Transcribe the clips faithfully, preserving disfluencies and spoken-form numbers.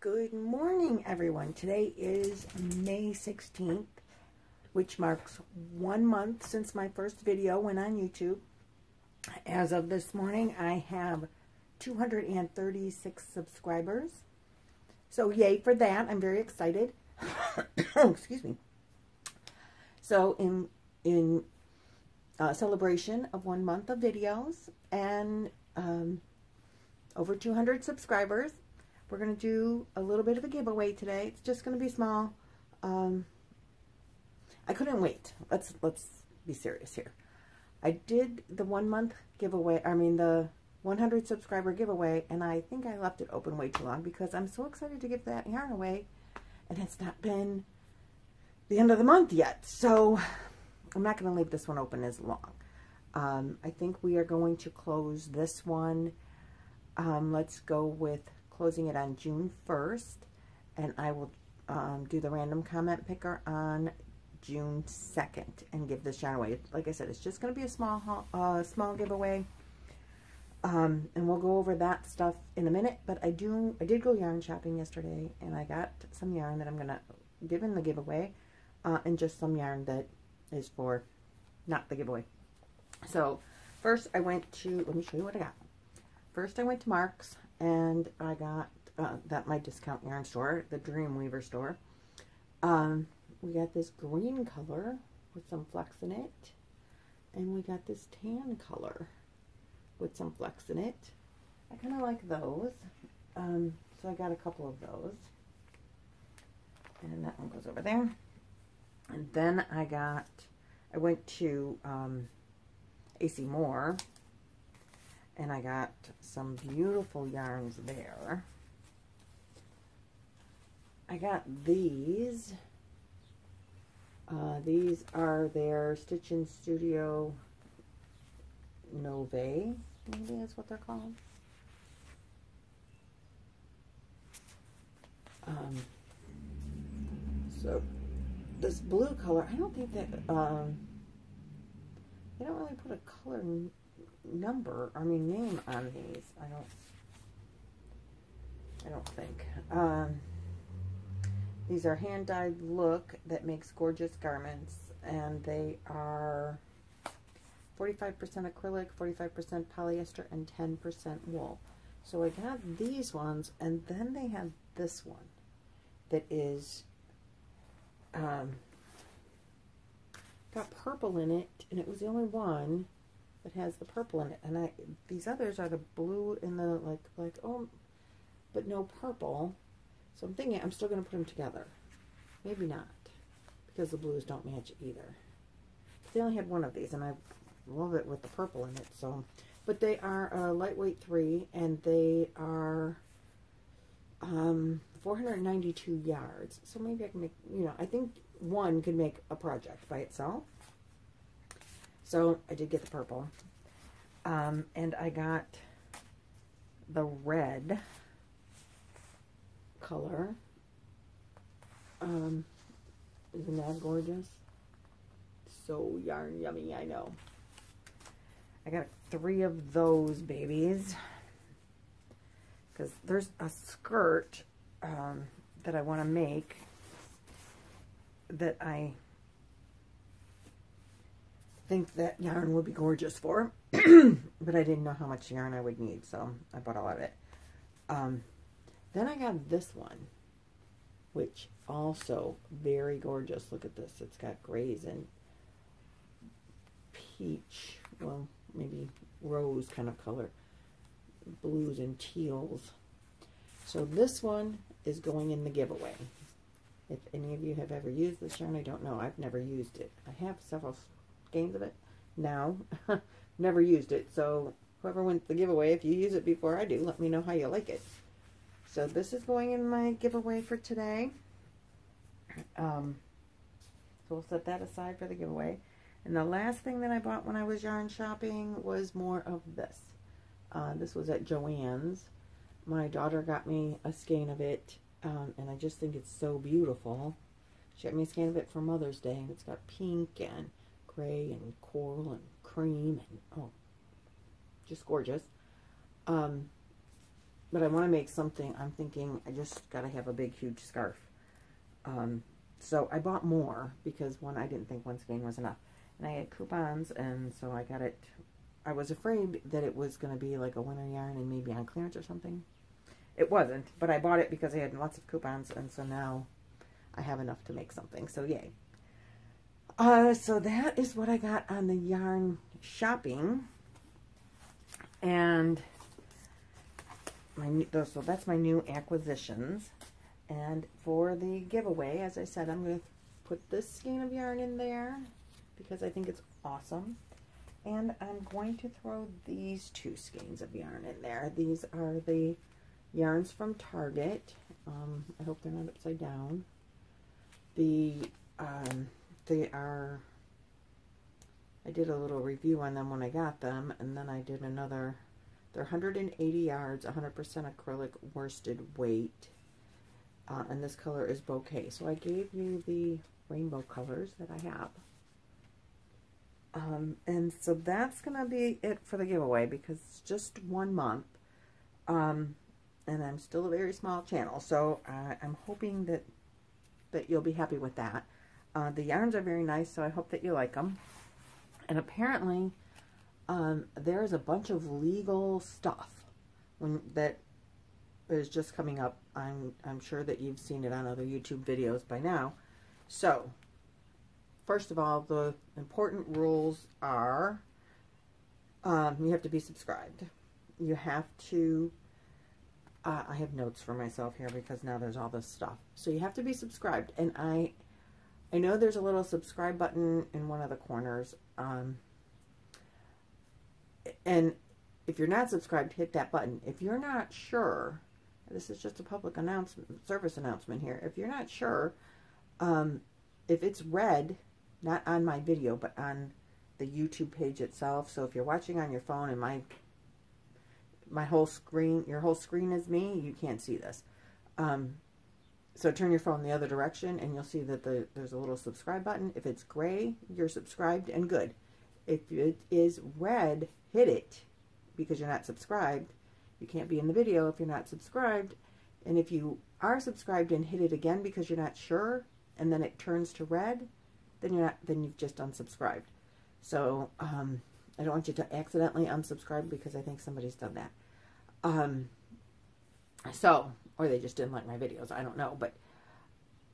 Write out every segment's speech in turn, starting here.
Good morning, everyone. Today is May sixteenth, which marks one month since my first video went on YouTube. As of this morning, I have two hundred thirty-six subscribers. So yay for that. I'm very excited. Excuse me. So in in uh, celebration of one month of videos and um, over two hundred subscribers, we're going to do a little bit of a giveaway today. It's just going to be small. Um, I couldn't wait. Let's let's be serious here. I did the one month giveaway. I mean the one hundred subscriber giveaway, and I think I left it open way too long because I'm so excited to give that yarn away, and it's not been the end of the month yet. So I'm not going to leave this one open as long. Um, I think we are going to close this one. Um, let's go with closing it on June first, and I will um, do the random comment picker on June second and give this yarn away. Like I said, it's just going to be a small uh, small giveaway, um, and we'll go over that stuff in a minute. But I do I did go yarn shopping yesterday, and I got some yarn that I'm going to give in the giveaway, uh, and just some yarn that is for not the giveaway. So first I went to let me show you what I got. First I went to Mark's. And I got uh, that my discount yarn store, the Dreamweaver store. Um, we got this green color with some flecks in it, and we got this tan color with some flecks in it. I kind of like those, um, so I got a couple of those, and that one goes over there. And then I got, I went to um, A C Moore. And I got some beautiful yarns there. I got these. Uh, these are their Stitch in Studio Novae. Maybe that's what they're called. Um, so this blue color, I don't think that, um, they don't really put a color in number, I mean name on these. I don't I don't think. Um, these are hand-dyed look that makes gorgeous garments, and they are forty-five percent acrylic, forty-five percent polyester, and ten percent wool. So I got these ones, and then they have this one that is um, got purple in it, and it was the only one that has the purple in it, and I these others are the blue and the like like oh, but no purple. So I'm thinking I'm still going to put them together. Maybe not, because the blues don't match either. But they only had one of these, and I love it with the purple in it. So, but they are a lightweight three, and they are um, four hundred ninety-two yards. So maybe I can make you know I think one could make a project by itself. So I did get the purple, um, and I got the red color. Um, isn't that gorgeous? So yarn yummy, I know. I got three of those babies, because there's a skirt um, that I want to make that I think that yarn would be gorgeous for, but I didn't know how much yarn I would need, so I bought a lot of it. Um, then I got this one, which also very gorgeous. Look at this. It's got grays and peach, well, maybe rose kind of color, blues and teals. So this one is going in the giveaway. If any of you have ever used this yarn, I don't know. I've never used it. I have several games of it now. Never used it, so whoever wins the giveaway, if you use it before I do, let me know how you like it. So this is going in my giveaway for today, um, so we'll set that aside for the giveaway. And the last thing that I bought when I was yarn shopping was more of this. Uh, this was at Joanne's. My daughter got me a skein of it, um, and I just think it's so beautiful. She got me a skein of it for Mother's Day, and it's got pink and gray and coral and cream and oh, just gorgeous. Um, But I want to make something. I'm thinking I just got to have a big, huge scarf. Um, so I bought more because one, I didn't think one skein was enough. And I had coupons, and so I got it. I was afraid that it was going to be like a winter yarn and maybe on clearance or something. It wasn't, but I bought it because I had lots of coupons, and so now I have enough to make something. So yay. Uh, so that is what I got on the yarn shopping. And my new, so that's my new acquisitions. And for the giveaway, as I said, I'm going to put this skein of yarn in there because I think it's awesome. And I'm going to throw these two skeins of yarn in there. These are the yarns from Target. Um, I hope they're not upside down. The um, they are. I did a little review on them when I got them, and then I did another. They're one hundred eighty yards, one hundred percent acrylic worsted weight, uh, and this color is Bouquet. So I gave you the rainbow colors that I have. Um, and so that's going to be it for the giveaway because it's just one month. Um, and I'm still a very small channel, so uh, I'm hoping that that you'll be happy with that. Uh, the yarns are very nice, so I hope that you like them. And apparently, um, there is a bunch of legal stuff when, that is just coming up. I'm, I'm sure that you've seen it on other YouTube videos by now. So, first of all, the important rules are um, you have to be subscribed. You have to... Uh, I have notes for myself here because now there's all this stuff. So you have to be subscribed. And I... I know there's a little subscribe button in one of the corners. Um, and if you're not subscribed, hit that button. If you're not sure, this is just a public announcement, service announcement here. If you're not sure, um, if it's red, not on my video, but on the YouTube page itself. So if you're watching on your phone and my my whole screen, your whole screen is me, you can't see this. Um, So turn your phone the other direction and you'll see that the, there's a little subscribe button. If it's gray, you're subscribed and good. If it is red, hit it because you're not subscribed. You can't be in the video if you're not subscribed. And if you are subscribed and hit it again because you're not sure and then it turns to red, then you're not, then you've just unsubscribed. So um, I don't want you to accidentally unsubscribe because I think somebody's done that. Um, so... Or they just didn't like my videos. I don't know. But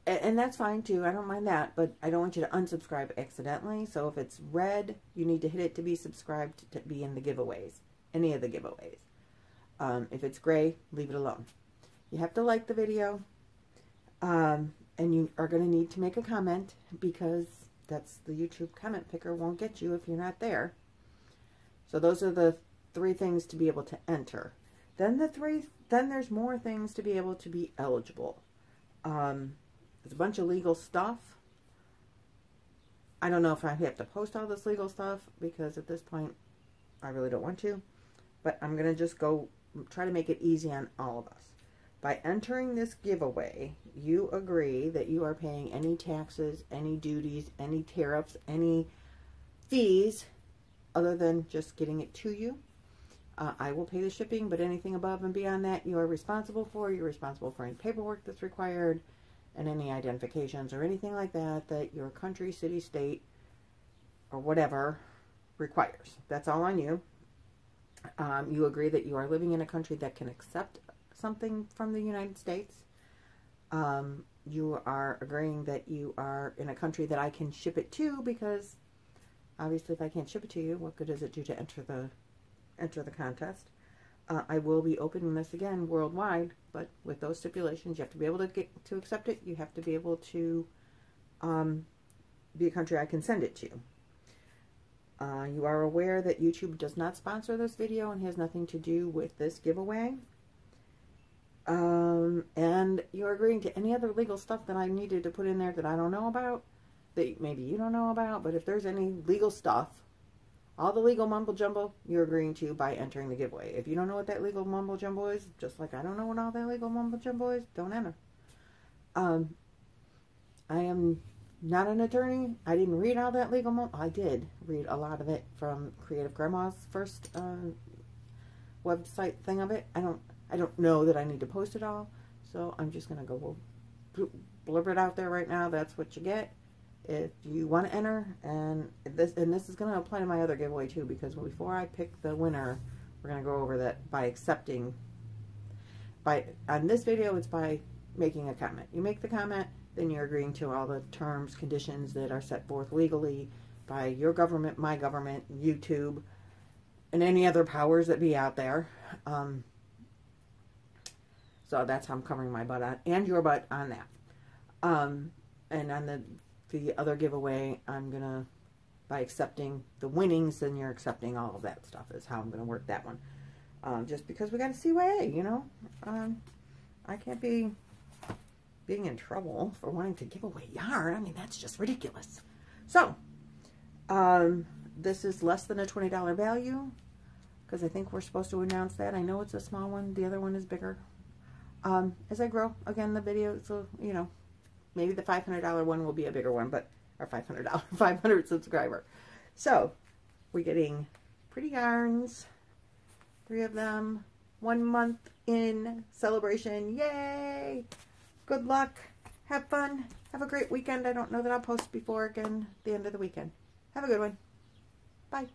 and that's fine, too. I don't mind that. But I don't want you to unsubscribe accidentally. So if it's red, you need to hit it to be subscribed to be in the giveaways. Any of the giveaways. Um, if it's gray, leave it alone. You have to like the video. Um, and you are going to need to make a comment. Because that's the YouTube comment picker won't get you if you're not there. So those are the three things to be able to enter. Then the three... Then there's more things to be able to be eligible. Um, there's a bunch of legal stuff. I don't know if I have to post all this legal stuff because at this point I really don't want to. But I'm going to just go try to make it easy on all of us. By entering this giveaway, you agree that you are paying any taxes, any duties, any tariffs, any fees other than just getting it to you. Uh, I will pay the shipping, but anything above and beyond that you are responsible for. You're responsible for any paperwork that's required and any identifications or anything like that that your country, city, state, or whatever requires. That's all on you. Um, you agree that you are living in a country that can accept something from the United States. Um, you are agreeing that you are in a country that I can ship it to because obviously if I can't ship it to you, what good does it do to enter the enter the contest. Uh, I will be opening this again worldwide, but with those stipulations, you have to be able to get to accept it. You have to be able to um, be a country I can send it to. Uh, you are aware that YouTube does not sponsor this video and has nothing to do with this giveaway. Um, and you're agreeing to any other legal stuff that I needed to put in there that I don't know about, that maybe you don't know about, but if there's any legal stuff, all the legal mumble-jumble you're agreeing to by entering the giveaway. If you don't know what that legal mumble-jumble is, just like I don't know what all that legal mumble-jumble is, don't enter. Um, I am not an attorney. I didn't read all that legal mumble. I did read a lot of it from Creative Grandma's first um, website thing of it. I don't. I I don't know that I need to post it all, so I'm just going to go blurb it out there right now. That's what you get if you want to enter. And this and this is going to apply to my other giveaway too, because before I pick the winner, we're going to go over that by accepting. By on this video, it's by making a comment. You make the comment, then you're agreeing to all the terms, conditions that are set forth legally by your government, my government, YouTube, and any other powers that be out there. Um, so that's how I'm covering my butt on, and your butt on that. Um, and on the, the other giveaway, I'm going to, by accepting the winnings, then you're accepting all of that stuff is how I'm going to work that one. Um, just because we got a C Y A, you know. Um, I can't be being in trouble for wanting to give away yarn. I mean, that's just ridiculous. So, um, this is less than a twenty dollar value, because I think we're supposed to announce that. I know it's a small one. The other one is bigger. Um, as I grow, again, the video, so, you know, maybe the five hundred dollar one will be a bigger one, but our five hundred dollar, five hundred subscriber. So, we're getting pretty yarns, three of them, one month in celebration. Yay! Good luck. Have fun. Have a great weekend. I don't know that I'll post before again the end of the weekend. Have a good one. Bye.